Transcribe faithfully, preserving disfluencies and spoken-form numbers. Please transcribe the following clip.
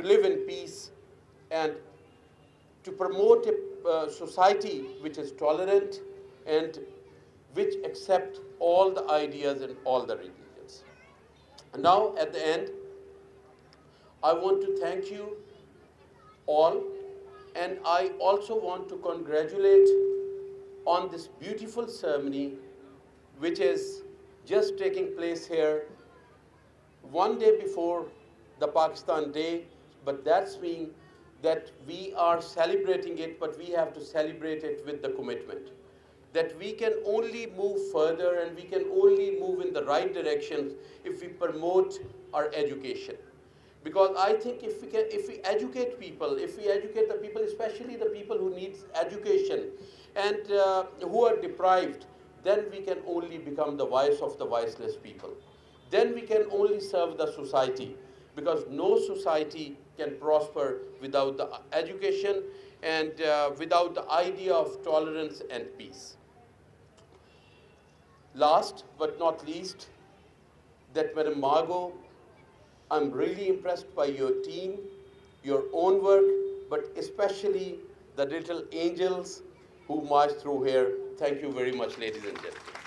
to live in peace and to promote a uh, society which is tolerant and which accepts all the ideas and all the religions. And now, at the end, I want to thank you all, and I also want to congratulate on this beautiful ceremony which is just taking place here one day before the Pakistan Day, but that's mean that we are celebrating it, but we have to celebrate it with the commitment that we can only move further and we can only move in the right direction if we promote our education. Because I think if we, can, if we educate people, if we educate the people, especially the people who need education and uh, who are deprived, then we can only become the voice of the voiceless people. Then we can only serve the society, because no society can prosper without the education and uh, without the idea of tolerance and peace. Last but not least, that Madam Margot, I'm really impressed by your team, your own work, but especially the little angels who march through here. Thank you very much, ladies and gentlemen.